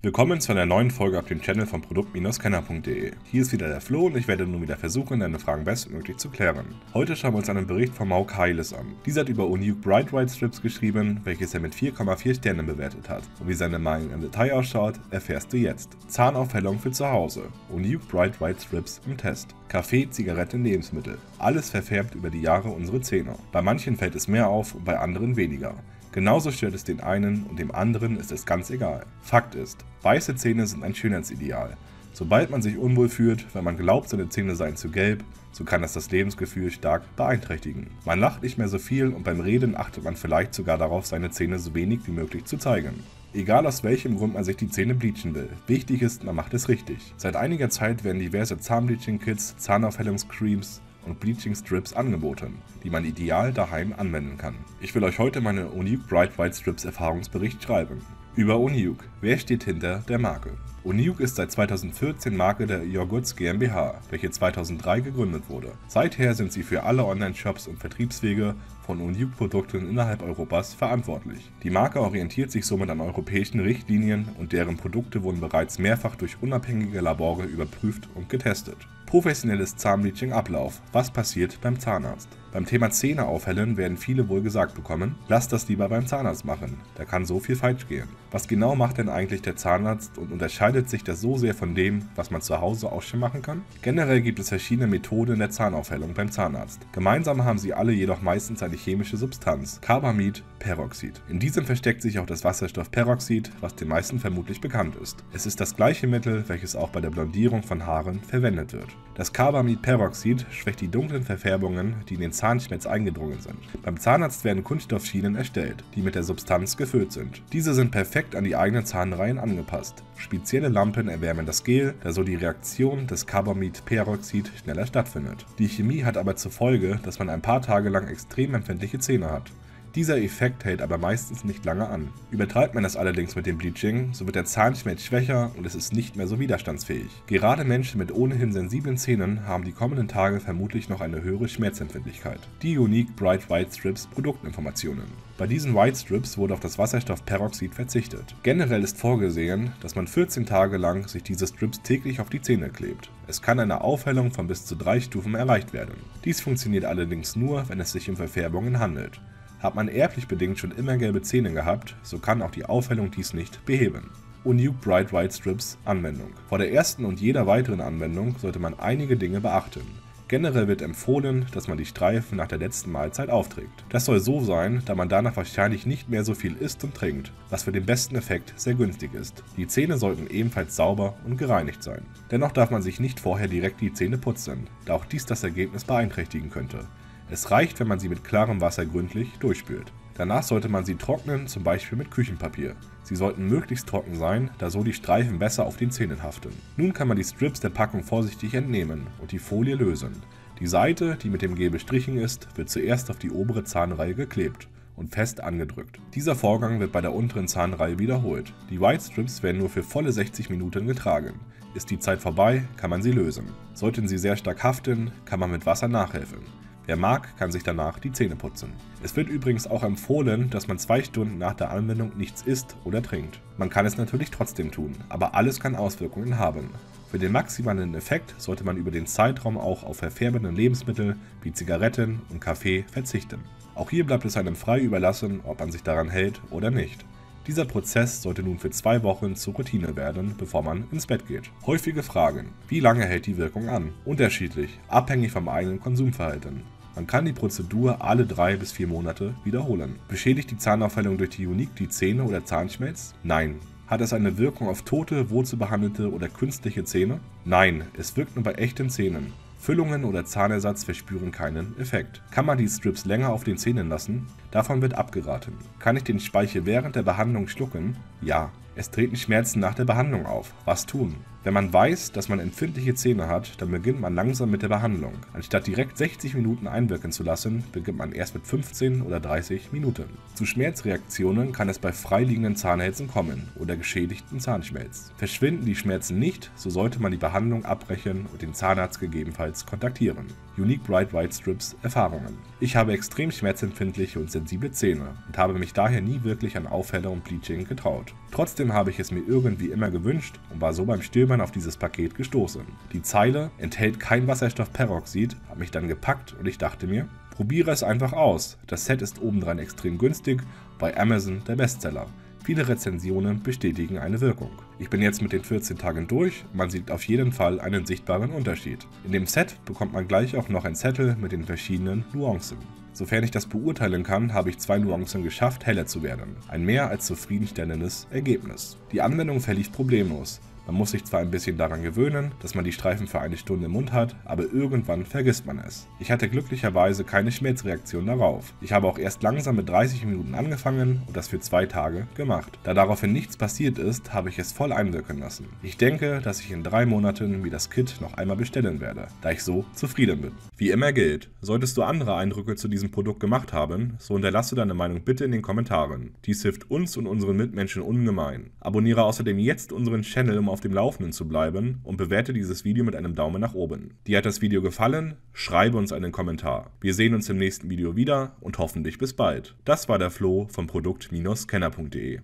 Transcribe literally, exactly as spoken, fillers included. Willkommen zu einer neuen Folge auf dem Channel von Produkt Kenner punkt de. Hier ist wieder der Flo und ich werde nun wieder versuchen, deine Fragen bestmöglich zu klären. Heute schauen wir uns einen Bericht von Mau Kailes an. Dieser hat über Onuge Bright White Strips geschrieben, welches er mit vier Komma vier Sternen bewertet hat. Und wie seine Meinung im Detail ausschaut, erfährst du jetzt. Zahnaufhellung für zu Hause. Onuge Bright White Strips im Test. Kaffee, Zigaretten, Lebensmittel. Alles verfärbt über die Jahre unsere Zähne. Bei manchen fällt es mehr auf und bei anderen weniger. Genauso stört es den einen und dem anderen ist es ganz egal. Fakt ist, weiße Zähne sind ein Schönheitsideal. Sobald man sich unwohl fühlt, wenn man glaubt, seine Zähne seien zu gelb, so kann das das Lebensgefühl stark beeinträchtigen. Man lacht nicht mehr so viel und beim Reden achtet man vielleicht sogar darauf, seine Zähne so wenig wie möglich zu zeigen. Egal aus welchem Grund man sich die Zähne bleachen will, wichtig ist, man macht es richtig. Seit einiger Zeit werden diverse Zahnbleaching-Kits, Zahnaufhellungscremes und Bleaching Strips angeboten, die man ideal daheim anwenden kann. Ich will euch heute meine Onuge Bright White Strips Erfahrungsbericht schreiben. Über Onuge. Wer steht hinter der Marke? Onuge ist seit zweitausendvierzehn Marke der urgoodz GmbH, welche zweitausenddrei gegründet wurde. Seither sind sie für alle Online-Shops und Vertriebswege von Onuge-Produkten innerhalb Europas verantwortlich. Die Marke orientiert sich somit an europäischen Richtlinien und deren Produkte wurden bereits mehrfach durch unabhängige Labore überprüft und getestet. Professionelles Zahnbleaching-Ablauf. Was passiert beim Zahnarzt? Beim Thema Zähne aufhellen werden viele wohl gesagt bekommen, lass das lieber beim Zahnarzt machen, da kann so viel falsch gehen. Was genau macht denn eigentlich der Zahnarzt und unterscheidet sich das so sehr von dem, was man zu Hause auch schon machen kann? Generell gibt es verschiedene Methoden der Zahnaufhellung beim Zahnarzt. Gemeinsam haben sie alle jedoch meistens eine chemische Substanz, Carbamid-Peroxid. In diesem versteckt sich auch das Wasserstoffperoxid, was den meisten vermutlich bekannt ist. Es ist das gleiche Mittel, welches auch bei der Blondierung von Haaren verwendet wird. Das Carbamid-Peroxid schwächt die dunklen Verfärbungen, die in den Zahnschmelz eingedrungen sind. Beim Zahnarzt werden Kunststoffschienen erstellt, die mit der Substanz gefüllt sind. Diese sind perfekt an die eigenen Zahnreihen angepasst. Spezielle Lampen erwärmen das Gel, da so die Reaktion des Carbamidperoxid schneller stattfindet. Die Chemie hat aber zur Folge, dass man ein paar Tage lang extrem empfindliche Zähne hat. Dieser Effekt hält aber meistens nicht lange an. Übertreibt man das allerdings mit dem Bleaching, so wird der Zahnschmelz schwächer und es ist nicht mehr so widerstandsfähig. Gerade Menschen mit ohnehin sensiblen Zähnen haben die kommenden Tage vermutlich noch eine höhere Schmerzempfindlichkeit. Die Onuge Bright White Strips Produktinformationen. Bei diesen White Strips wurde auf das Wasserstoffperoxid verzichtet. Generell ist vorgesehen, dass man vierzehn Tage lang sich diese Strips täglich auf die Zähne klebt. Es kann eine Aufhellung von bis zu drei Stufen erreicht werden. Dies funktioniert allerdings nur, wenn es sich um Verfärbungen handelt. Hat man erblich bedingt schon immer gelbe Zähne gehabt, so kann auch die Aufhellung dies nicht beheben. Onuge Bright White Strips Anwendung. Vor der ersten und jeder weiteren Anwendung sollte man einige Dinge beachten. Generell wird empfohlen, dass man die Streifen nach der letzten Mahlzeit aufträgt. Das soll so sein, da man danach wahrscheinlich nicht mehr so viel isst und trinkt, was für den besten Effekt sehr günstig ist. Die Zähne sollten ebenfalls sauber und gereinigt sein. Dennoch darf man sich nicht vorher direkt die Zähne putzen, da auch dies das Ergebnis beeinträchtigen könnte. Es reicht, wenn man sie mit klarem Wasser gründlich durchspült. Danach sollte man sie trocknen, zum Beispiel mit Küchenpapier. Sie sollten möglichst trocken sein, da so die Streifen besser auf den Zähnen haften. Nun kann man die Strips der Packung vorsichtig entnehmen und die Folie lösen. Die Seite, die mit dem Gel bestrichen ist, wird zuerst auf die obere Zahnreihe geklebt und fest angedrückt. Dieser Vorgang wird bei der unteren Zahnreihe wiederholt. Die White Strips werden nur für volle sechzig Minuten getragen. Ist die Zeit vorbei, kann man sie lösen. Sollten sie sehr stark haften, kann man mit Wasser nachhelfen. Wer mag, kann sich danach die Zähne putzen. Es wird übrigens auch empfohlen, dass man zwei Stunden nach der Anwendung nichts isst oder trinkt. Man kann es natürlich trotzdem tun, aber alles kann Auswirkungen haben. Für den maximalen Effekt sollte man über den Zeitraum auch auf verfärbende Lebensmittel wie Zigaretten und Kaffee verzichten. Auch hier bleibt es einem frei überlassen, ob man sich daran hält oder nicht. Dieser Prozess sollte nun für zwei Wochen zur Routine werden, bevor man ins Bett geht. Häufige Fragen: Wie lange hält die Wirkung an? Unterschiedlich, abhängig vom eigenen Konsumverhalten. Man kann die Prozedur alle drei bis vier Monate wiederholen. Beschädigt die Zahnaufhellung durch die Onuge die Zähne oder Zahnschmelz? Nein. Hat es eine Wirkung auf tote, wurzelbehandelte oder künstliche Zähne? Nein, es wirkt nur bei echten Zähnen. Füllungen oder Zahnersatz verspüren keinen Effekt. Kann man die Strips länger auf den Zähnen lassen? Davon wird abgeraten. Kann ich den Speichel während der Behandlung schlucken? Ja. Es treten Schmerzen nach der Behandlung auf. Was tun? Wenn man weiß, dass man empfindliche Zähne hat, dann beginnt man langsam mit der Behandlung. Anstatt direkt sechzig Minuten einwirken zu lassen, beginnt man erst mit fünfzehn oder dreißig Minuten. Zu Schmerzreaktionen kann es bei freiliegenden Zahnhälzen kommen oder geschädigten Zahnschmelz. Verschwinden die Schmerzen nicht, so sollte man die Behandlung abbrechen und den Zahnarzt gegebenenfalls kontaktieren. Onuge Bright White Strips Erfahrungen. Ich habe extrem schmerzempfindliche und sensible Zähne und habe mich daher nie wirklich an Aufheller und Bleaching getraut. Trotzdem Trotzdem habe ich es mir irgendwie immer gewünscht und war so beim Stöbern auf dieses Paket gestoßen. Die Zeile enthält kein Wasserstoffperoxid hat mich dann gepackt und ich dachte mir, probiere es einfach aus. Das Set ist obendrein extrem günstig, bei Amazon der Bestseller. Viele Rezensionen bestätigen eine Wirkung. Ich bin jetzt mit den vierzehn Tagen durch, man sieht auf jeden Fall einen sichtbaren Unterschied. In dem Set bekommt man gleich auch noch ein Zettel mit den verschiedenen Nuancen. Sofern ich das beurteilen kann, habe ich zwei Nuancen geschafft, heller zu werden. Ein mehr als zufriedenstellendes Ergebnis. Die Anwendung verlief problemlos. Man muss sich zwar ein bisschen daran gewöhnen, dass man die Streifen für eine Stunde im Mund hat, aber irgendwann vergisst man es. Ich hatte glücklicherweise keine Schmerzreaktion darauf. Ich habe auch erst langsam mit dreißig Minuten angefangen und das für zwei Tage gemacht. Da daraufhin nichts passiert ist, habe ich es voll einwirken lassen. Ich denke, dass ich in drei Monaten mir das Kit noch einmal bestellen werde, da ich so zufrieden bin. Wie immer gilt, solltest du andere Eindrücke zu diesem Produkt gemacht haben, so hinterlasse deine Meinung bitte in den Kommentaren. Dies hilft uns und unseren Mitmenschen ungemein. Abonniere außerdem jetzt unseren Channel, um auf auf dem Laufenden zu bleiben, und bewerte dieses Video mit einem Daumen nach oben. Dir hat das Video gefallen? Schreibe uns einen Kommentar. Wir sehen uns im nächsten Video wieder und hoffentlich bis bald. Das war der Flo von Produkt Kenner punkt de.